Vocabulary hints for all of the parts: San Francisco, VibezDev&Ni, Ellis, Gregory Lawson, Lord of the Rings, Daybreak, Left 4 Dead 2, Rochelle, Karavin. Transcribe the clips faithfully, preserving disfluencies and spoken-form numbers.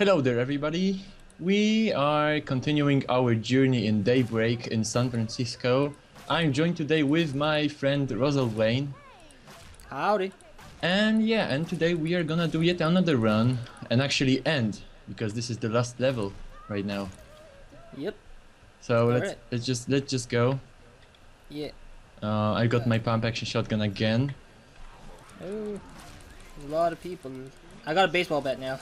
Hello there, everybody. We are continuing our journey in Daybreak in San Francisco. I'm joined today with my friend Rochelle Wayne. Howdy. And yeah, and today we are gonna do yet another run and actually end, because this is the last level right now. Yep. So let's, right. let's just let's just go. Yeah. Uh, I got my pump action shotgun again. Oh, a lot of people. I got a baseball bat now.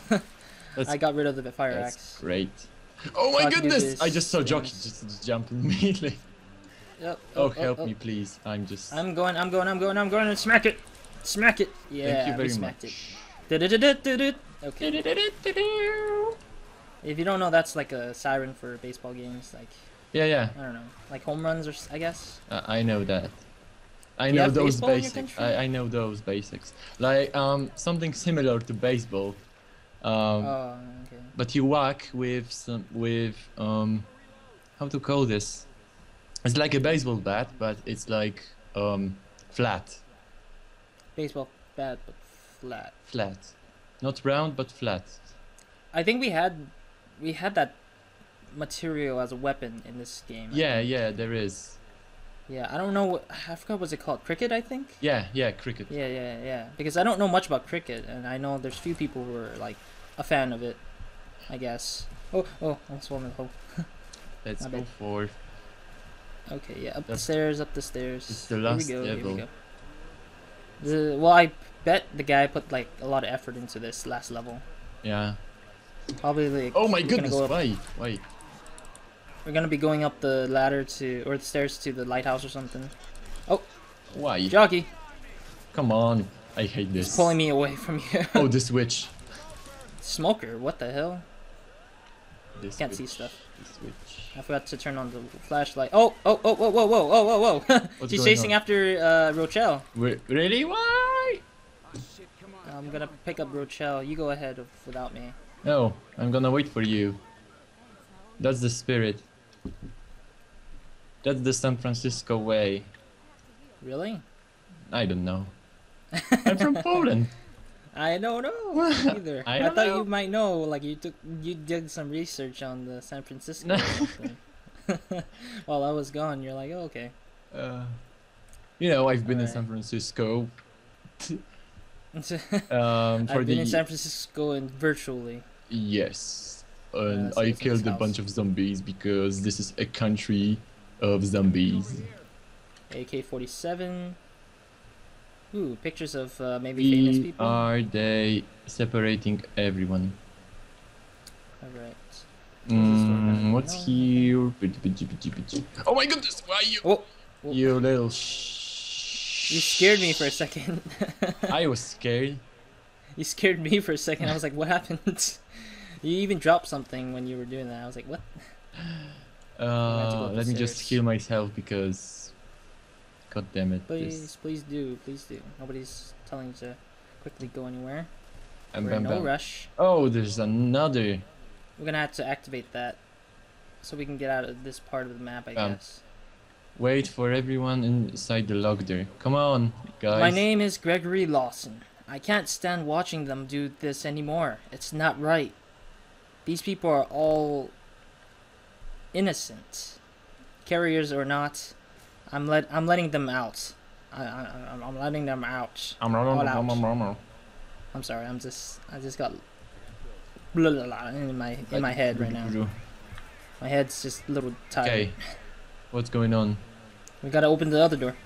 That's, I got rid of the fire that's axe. That's great. Oh my Talking goodness! I just saw Jockey just, just jump immediately. Yep. Oh, oh help oh, oh. me please. I'm just... I'm going, I'm going, I'm going, I'm going and smack it! Smack it! Yeah, Thank you very we smacked much. it. Da-da-da-da-da-da. Okay. Da-da-da-da-da-da. If you don't know, that's like a siren for baseball games. Like. Yeah, yeah. I don't know. Like home runs, or I guess? Uh, I know that. I know those basics. I, I know those basics. Like um, something similar to baseball. Um, oh, okay. But you whack with some with um, how to call this? It's like a baseball bat, but it's like um, flat. Baseball bat, but flat. Flat, not round, but flat. I think we had we had that material as a weapon in this game. Yeah, yeah, there is. Yeah, I don't know what, I forgot what's it called, cricket I think? Yeah, yeah, cricket. Yeah, yeah, yeah, because I don't know much about cricket, and I know there's few people who are, like, a fan of it, I guess. Oh, oh, I swam in the hole. Let's go forward. Okay, yeah, up That's, the stairs, up the stairs. It's the last here we go, level. Here we go. The, well, I bet the guy put, like, a lot of effort into this last level. Yeah. Probably, like... Oh my goodness, go why? Why? We're gonna be going up the ladder to, or the stairs to the lighthouse or something. Oh! Why? Jockey! Come on, I hate this. He's pulling me away from you. Oh, this witch. Smoker, what the hell? This Can't witch. see stuff. This witch. I forgot to turn on the flashlight. Oh! Oh! Oh! Whoa! Whoa! Whoa! Whoa! Whoa! Whoa! She's chasing on? after uh, Rochelle. Wait, really? Why? I'm gonna pick up Rochelle. You go ahead without me. No, I'm gonna wait for you. That's the spirit. That's the San Francisco way. Really? I don't know. I'm from Poland. I don't know either. I, I thought know. you might know. Like you took, you did some research on the San Francisco. While I was gone, you're like, oh, okay. Uh, you know, I've been All in right. San Francisco. um, for I've been the... in San Francisco and virtually. Yes. And uh, I killed a bunch of zombies because this is a country of zombies. A K forty-seven. Ooh, pictures of uh, maybe we famous people. Are they separating everyone? Alright. Mm, what's no. here? Oh my goodness, why you? Oh. Oh. You little sh. You scared me for a second. I was scared. You scared me for a second. I was like, what happened? You even dropped something when you were doing that. I was like, what? Uh, let me just heal myself because... God damn it. Please, this. please do, please do. Nobody's telling you to quickly go anywhere. I'm we're in no rush. Oh, there's another. We're gonna have to activate that so we can get out of this part of the map, I bam. guess. Wait for everyone inside the log there. Come on, guys. My name is Gregory Lawson. I can't stand watching them do this anymore. It's not right. These people are all innocent, carriers or not. I'm let I'm letting them out. I, I I'm, I'm letting them out. I'm all out. I'm sorry. I'm just I just got blah, blah, blah in my in my head right now. My head's just a little tired. Okay, what's going on? We gotta open the other door.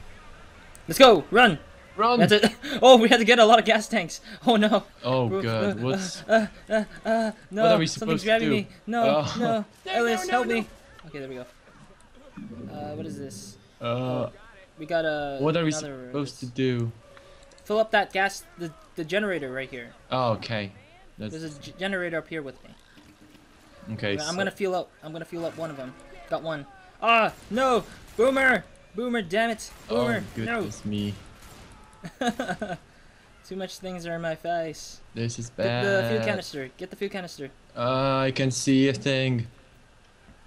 Let's go. Run. Run! We to, oh, we had to get a lot of gas tanks. Oh no! Oh god, uh, what's? Uh, uh, uh, uh, no, what are we supposed something's grabbing to do? me. No, oh. no, Ellis, no, no, help no. me. Okay, there we go. Uh, what is this? Uh, oh, we got a. What are we supposed list. to do? Fill up that gas, the the generator right here. Oh, okay. That's... There's a generator up here with me. Okay. I'm so... gonna fill up. I'm gonna fill up one of them. Got one. Ah, no, Boomer, Boomer, damn it, Boomer, oh, goodness no. me. Too much things are in my face. This is bad. Get the fuel canister. Get the fuel canister. Uh, I can see a thing.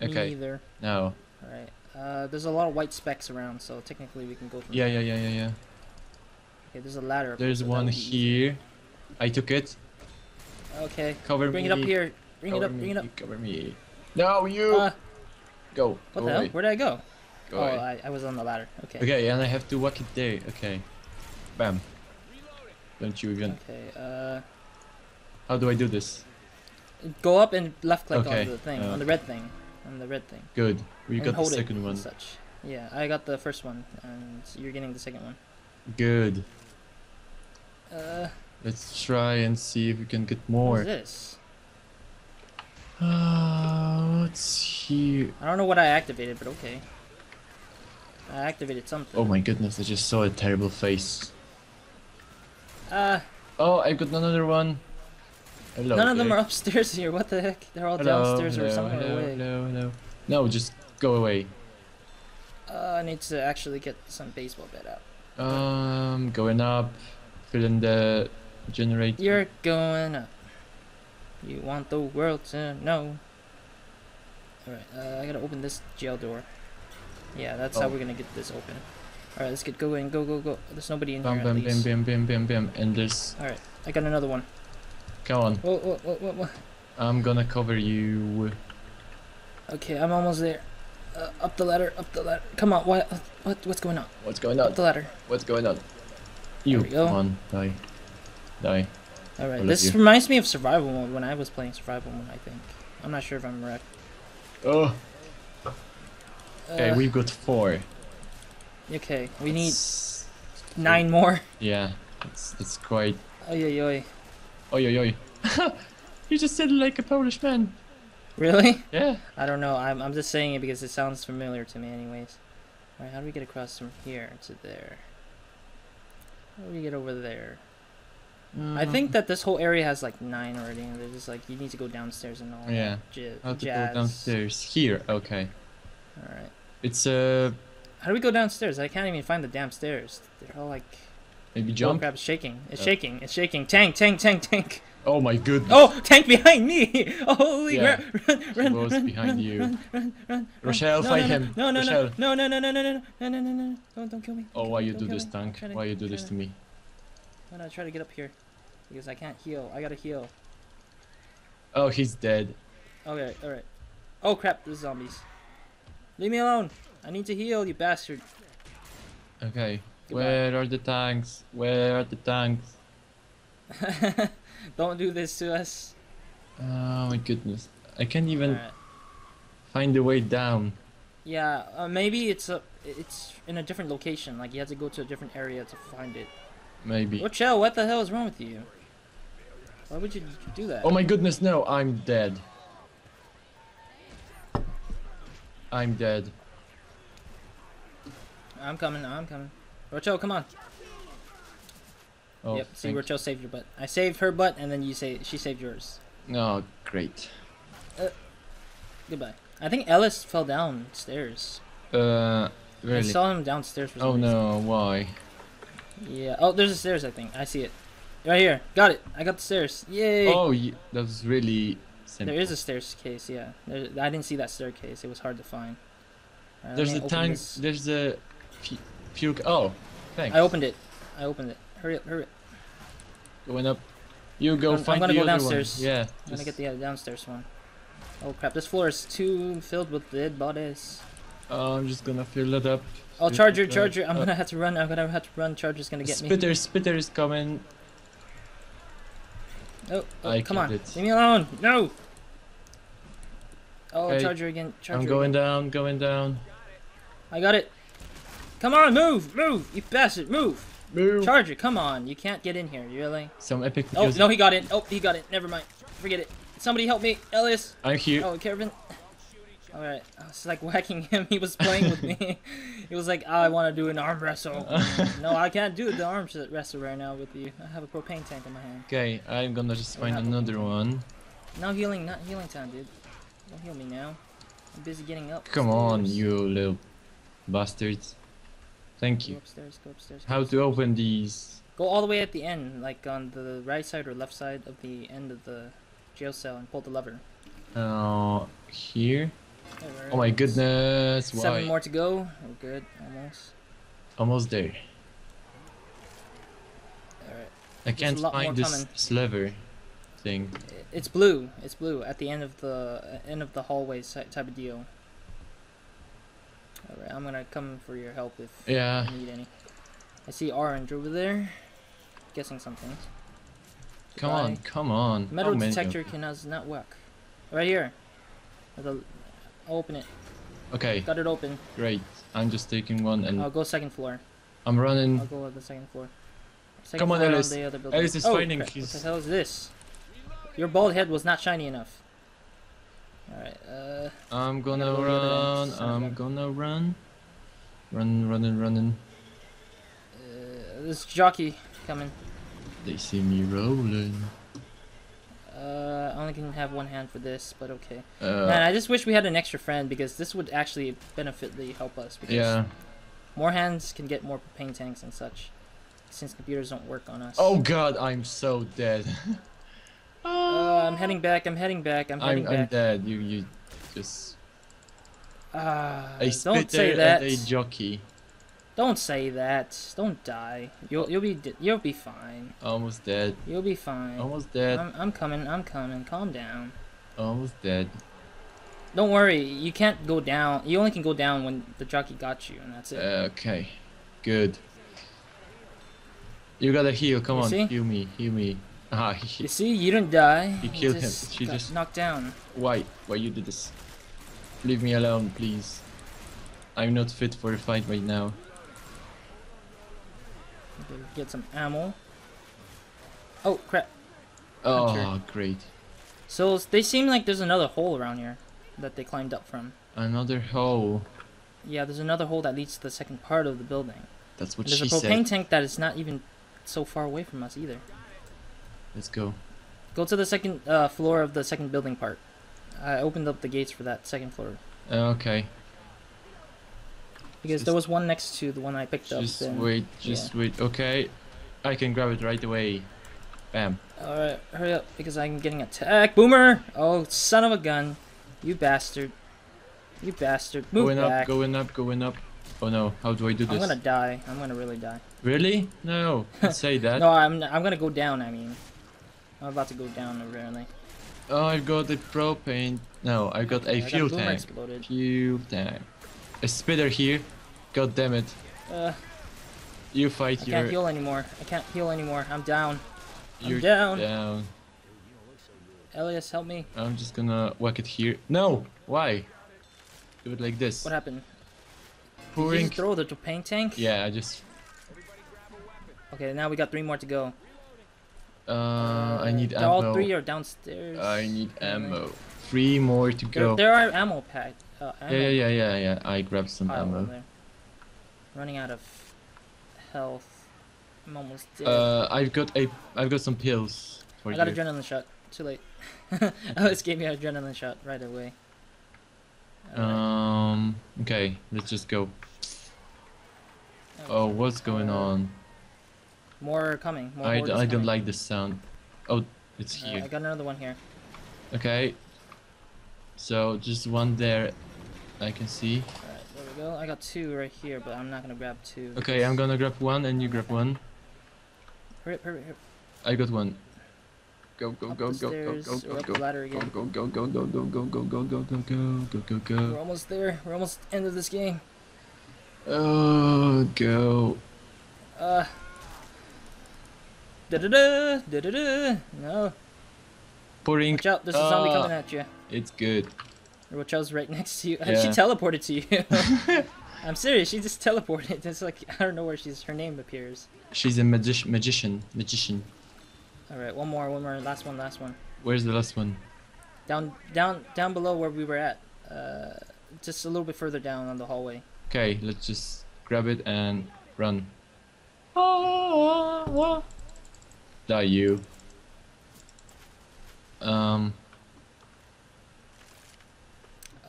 Okay. Me either. No. All right. Uh, there's a lot of white specks around, so technically we can go. From yeah, there. yeah, yeah, yeah, yeah. Okay, there's a ladder. There's one here. I took it. Okay. Cover me. Bring it up here. Bring cover it up, me, bring it up. You cover me. No, you! Uh, go. What go the hell? Away. Where did I go? Go oh, I, I was on the ladder. Okay. Okay, and I have to walk it there. Okay. Bam. Don't you even. Okay, uh. How do I do this? Go up and left click okay. on the thing, uh, on the red thing. On the red thing. Good. We got the second one. Such. Yeah, I got the first one, and you're getting the second one. Good. Uh. Let's try and see if we can get more. What's this? Uh, let's see. I don't know what I activated, but okay. I activated something. Oh my goodness, I just saw a terrible face. Uh. Oh, I got another one. Hello, None Greg. of them are upstairs here, what the heck? They're all hello, downstairs hello, or somewhere hello, away. Hello, hello. No, just go away. Uh, I need to actually get some baseball bat out. Um, going up. Fill in the generator. You're going up. You want the world to know. Alright, uh, I gotta open this jail door. Yeah, that's oh. how we're gonna get this open. Alright, let's get going. Go, go, go. There's nobody in bam, here. Bam, bam, bam, bam, bam, bam. And there's. Alright, I got another one. Come on. Whoa, whoa, whoa, whoa, whoa. I'm gonna cover you. Okay, I'm almost there. Uh, up the ladder, up the ladder. Come on, what, what, what's going on? What's going on? Up the ladder. What's going on? You, come on, die. Die. Alright, this you. reminds me of survival mode when I was playing survival mode, I think. I'm not sure if I'm correct. Oh. Okay, uh, we've got four. Okay, we that's... need nine more. Yeah, it's, it's quite... Oy, oy, oy. Oy, oy, oy. You just said it like a Polish man. Really? Yeah. I don't know. I'm, I'm just saying it because it sounds familiar to me anyways. Alright, how do we get across from here to there? How do we get over there? Mm. I think that this whole area has like nine already. And they're just like, you need to go downstairs and all yeah. that How to jazz. go downstairs? Here, okay. Alright. It's a... Uh... How do we go downstairs? I can't even find the damn stairs. They're all like... Maybe jump? Oh crap, it's shaking. It's oh. shaking. It's shaking. Tank, tank, tank, tank. Oh my goodness. Oh, tank behind me. Oh, holy yeah. crap. Run, run, run, run, behind run, you. Run, run, run, Rochelle, no, fight no, him. No, no, Rochelle. no, no, no, no, no, no, no, no, no, no, don't, don't kill me. Oh, why you do this, tank? Why you do this to me? I'm gonna try to get up here because I can't heal. I gotta heal. Oh, he's dead. Okay, alright. Oh crap, there's zombies. Leave me alone. I need to heal, you bastard. Okay. Goodbye. Where are the tanks? Where are the tanks? Don't do this to us. Oh my goodness. I can't even right. find the way down. Yeah, uh, maybe it's a, it's in a different location. Like you have to go to a different area to find it. Maybe. Rochelle, what the hell is wrong with you? Why would you do that? Oh my goodness, no. I'm dead. I'm dead. I'm coming, I'm coming. Rochelle, come on. Oh, yep, see, Rochelle saved your butt. I saved her butt, and then you say she saved yours. Oh, great. Uh, goodbye. I think Ellis fell downstairs. Uh, really? I saw him downstairs for some reason. Oh, no, why? Yeah, oh, there's the stairs, I think. I see it. Right here. Got it. I got the stairs. Yay! Oh, you, that was really simple. There is a staircase, yeah. There's, I didn't see that staircase. It was hard to find. Right, there's the tank. This. There's the... Puke. Oh, thanks. I opened it. I opened it. Hurry up, hurry up. Going up. You go I'm, find I'm the go other downstairs. one. Yeah, I'm just... gonna get the other downstairs one. Oh crap, this floor is too filled with dead bodies. Oh, I'm just gonna fill it up. Oh, charger, charger. I'm oh. gonna have to run. I'm gonna have to run. Charger's gonna get spitter, me. Spitter, spitter is coming. Oh, oh I come on. It. Leave me alone. No. Oh, hey, charger again. Charger I'm going again. down, going down. I got it. Come on, move, move, you bastard, move. Move. Charger, come on, you can't get in here, really? Some epic Oh, no, he got in. Oh, he got it. Never mind. Forget it. Somebody help me, Ellis. I'm here. Oh, Karavin. Alright, I was like whacking him. He was playing with me. He was like, oh, I want to do an arm wrestle. No, I can't do the arm wrestle right now with you. I have a propane tank in my hand. Okay, I'm gonna just find another one. No healing, not healing time, dude. Don't heal me now. I'm busy getting up. Come on, you little bastards. Thank you. Go upstairs, go upstairs, go How upstairs. to open these? Go all the way at the end, like on the right side or left side of the end of the jail cell and pull the lever. Oh, uh, here? There, oh my goodness, Seven why? more to go. Oh, good, almost. Almost there. Alright. I There's can't find this, this lever. thing. It's blue. It's blue at the end of the end of the hallway type of deal. All right, I'm gonna come for your help if yeah. you need any. I see orange over there. Guessing something. Come Goodbye. on, come on. Metal oh, detector can does not work. Right here. I'll open it. Okay. Got it open. Great. I'm just taking one and. I'll go second floor. I'm running. I'll go to the second floor. Second come on, floor Ellis. On the other building. Ellis is oh, finding crap. What the hell is this? Your bald head was not shiny enough. Alright, uh. I'm gonna go run. I'm gonna run. Run, running, running. Uh, this jockey coming. They see me rolling. Uh, I only can have one hand for this, but okay. Uh, Man, I just wish we had an extra friend because this would actually benefitly help us. Because yeah. More hands can get more propane tanks and such, since computers don't work on us. Oh God, I'm so dead. uh, I'm heading back. I'm heading back. I'm heading I'm, back. I'm dead. You, you, just. Ah. Uh, don't say that. A jockey. Don't say that. Don't die. You'll you'll be you'll be fine. Almost dead. You'll be fine. Almost dead. I'm I'm coming. I'm coming. Calm down. Almost dead. Don't worry. You can't go down. You only can go down when the jockey got you, and that's it. Uh, okay, good. You gotta heal. Come you on, see? heal me. Heal me. Ah, he, you see, you didn't die. You killed him. She just knocked down. Why? Why you did this? Leave me alone, please. I'm not fit for a fight right now. Get some ammo. Oh crap! Oh Hunter. Great. So they seem like there's another hole around here that they climbed up from. Another hole. Yeah, there's another hole that leads to the second part of the building. That's what she said. There's a propane tank that is not even so far away from us either. Let's go. Go to the second uh, floor of the second building part. I opened up the gates for that second floor. Okay. Because just there was one next to the one I picked just up. Just wait, just yeah. wait. Okay, I can grab it right away. Bam. All right, hurry up because I'm getting attacked. Boomer! Oh, son of a gun! You bastard! You bastard! Move going back. Going up, going up, going up. Oh no! How do I do this? I'm gonna die. I'm gonna really die. Really? No. Don't say that. No, I'm. I'm gonna go down. I mean, I'm about to go down apparently. Oh, I've got the propane. No, I've got okay, a I fuel got tank. Exploded. Fuel tank. A spitter here. God damn it! Uh, you fight. I your... can't heal anymore. I can't heal anymore. I'm down. I'm You're down. down. Elias, help me. I'm just gonna whack it here. No. Why? Do it like this. What happened? Pouring. Did you just throw the propane tank? Yeah, I just. Okay, now we got three more to go. Uh, uh I need ammo. All three are downstairs. I need ammo. Three more to go. There, there are ammo packs. Uh, ammo. Yeah, yeah, yeah, yeah. I grabbed some I ammo. There. Running out of health. I'm almost dead. Uh, I've got a, I've got some pills for you. I got you. Adrenaline shot. Too late. Ellis gave me an adrenaline shot right away. Right. Um. Okay. Let's just go. Okay. Oh, what's going on? More are coming. More I, I coming. don't like this sound. Oh, it's here. Uh, I got another one here. Okay. So just one there. I can see. Well, I got two right here, but I'm not gonna grab two. Okay, I'm gonna grab one and you grab one. Hurry up, hurry up, hurry up. I got one. Go, go, go, go, go, go, go, go, go, go, go, go, go, go, go, go, go, go, go, go, go, go. We're almost there. We're almost end of this game. Oh, go. Uh. Da da da da da da. No. Pouring. Watch out! There's a zombie coming at you. It's good. Rochelle's right next to you. Yeah. She teleported to you. I'm serious. She just teleported. It's like I don't know where she's. Her name appears. She's a magic magician. Magician. All right, one more, one more, last one, last one. Where's the last one? Down, down, down below where we were at. Uh, just a little bit further down on the hallway. Okay, let's just grab it and run. Oh, oh, oh. Die you. Um.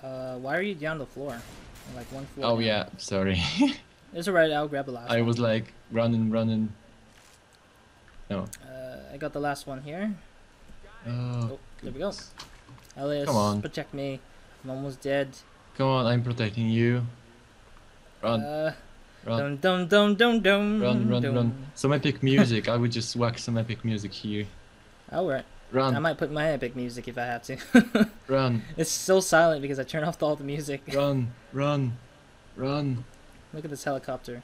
Uh, why are you down the floor? Like one floor. Oh down. yeah, sorry. It's alright. I'll grab the last. I one. was like running, running. No. Uh, I got the last one here. Oh, oh there we go. Ellis, come on. Protect me. I'm almost dead. Come on, I'm protecting you. Run. Uh, run. Dum dum dum dum dum. Run, run, dum. run. Some epic music. I would just whack some epic music here. Alright. Run. I might put my epic music if I have to. Run. It's still silent because I turned off all the music. Run, run, run. Look at this helicopter.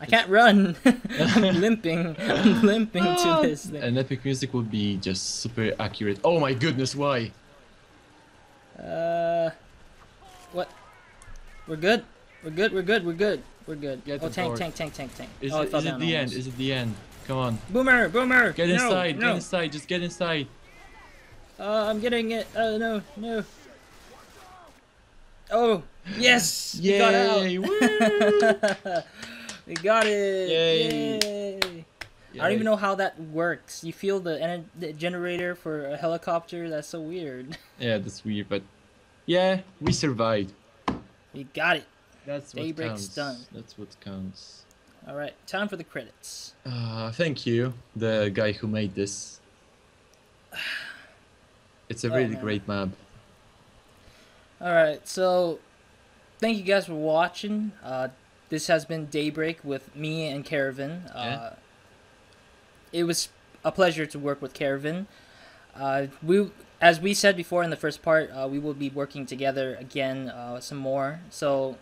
I it's... can't run. I'm limping. I'm limping to this thing. And epic music would be just super accurate. Oh my goodness, why? Uh, what? We're good. We're good. We're good. We're good. We're good. Get oh, tank, tank, tank, tank, tank. Is oh, it, is it the almost. end? Is it the end? Come on. Boomer, boomer. Get inside. No, no. Get inside. Just get inside. Uh, I'm getting it. Oh, no, no. Oh, yes. Yay. We got out. Woo. We got it. Yay. Yay. Yay. I don't even know how that works. You feel the, en the generator for a helicopter. That's so weird. Yeah, that's weird, but yeah, we survived. We got it. That's what Daybreak's counts. Done. That's what counts. All right, time for the credits. Uh, thank you, the guy who made this. It's a oh, really man. great map. All right, so thank you guys for watching. Uh, this has been Daybreak with me and Karavin. Yeah. Uh, it was a pleasure to work with Karavin. Uh, we, as we said before in the first part, uh, we will be working together again uh, some more. So.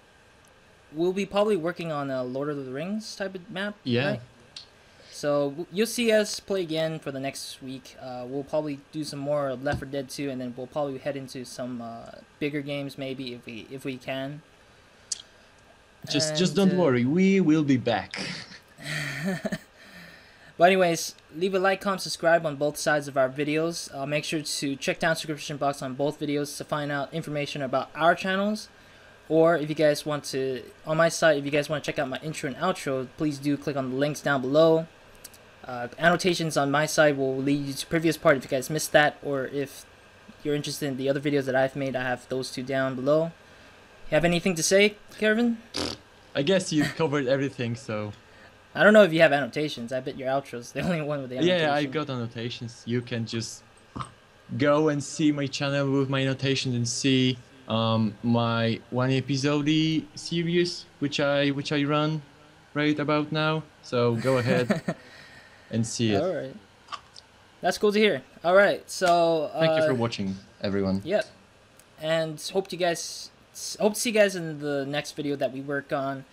We'll be probably working on a Lord of the Rings type of map. Yeah. Right? So you'll see us play again for the next week. Uh, we'll probably do some more of Left four Dead two, and then we'll probably head into some uh, bigger games maybe if we if we can. Just and, just don't uh, worry, we will be back. But anyways, leave a like, comment, subscribe on both sides of our videos. Uh, make sure to check down the description box on both videos to find out information about our channels. Or if you guys want to, on my site, if you guys want to check out my intro and outro, please do click on the links down below. Uh, annotations on my site will lead you to previous part if you guys missed that, or if you're interested in the other videos that I've made, I have those two down below. You have anything to say, Karavin? I guess you've covered everything, so... I don't know if you have annotations. I bet your outro's the only one with the annotations. Yeah, I got annotations. You can just go and see my channel with my annotations and see... Um, my one episode series, which I which I run right about now. So go ahead and see it. All right, that's cool to hear. All right, so uh, thank you for watching, everyone. Yep, and hope you guys hope to see you guys in the next video that we work on,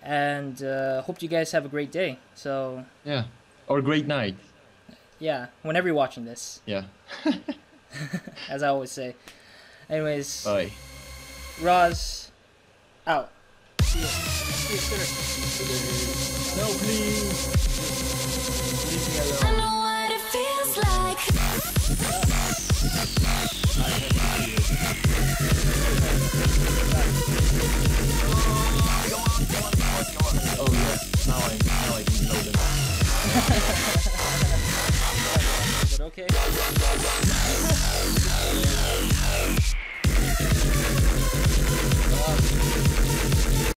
and uh, hope you guys have a great day. So yeah, or great night. Yeah, whenever you're watching this. Yeah, as I always say. Anyways, bye. Roz, out. See ya. See ya, sir. No, please. Leave me alone. I know what it feels like.